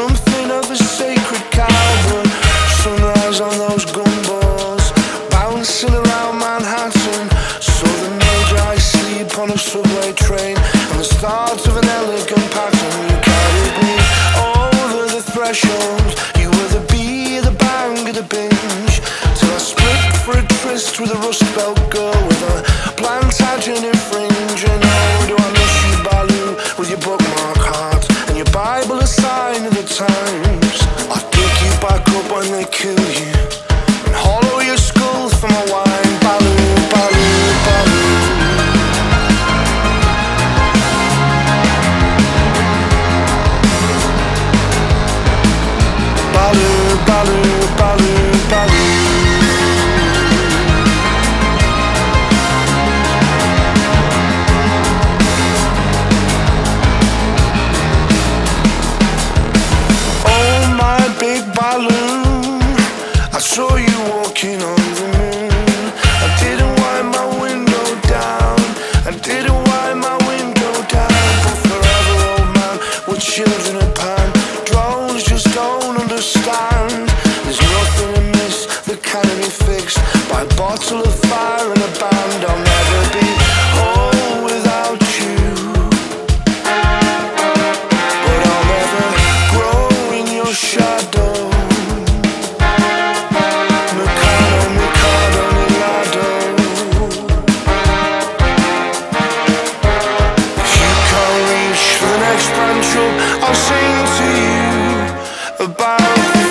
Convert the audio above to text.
something of a sacred caliber. Sunrise on those gumballs, bouncing around Manhattan. So the major I sleep on a subway train, and the start of an elegant pattern. You carried me over the threshold. You were the bee, the bang, the binge, till I split for a tryst with a rust belt girl with a plantagenet in fringe. And oh, do I miss you, Balu, with your bookmark heart and your Bible, a sign of the times. I'll pick you back up when they kill you and hollow your skull for my wine. Balu, Balu, Balu. Balu, Balu, Balu, Balu. I saw you walking on the moon. I didn't wind my window down. I didn't wind my window down. But forever, old man, we're children of Pan. Drones just don't understand. There's nothing amiss that can't be fixed by a bottle of fire and a band. I'll never be whole without you, but I'll never grow in your shadow. I'll sing to you about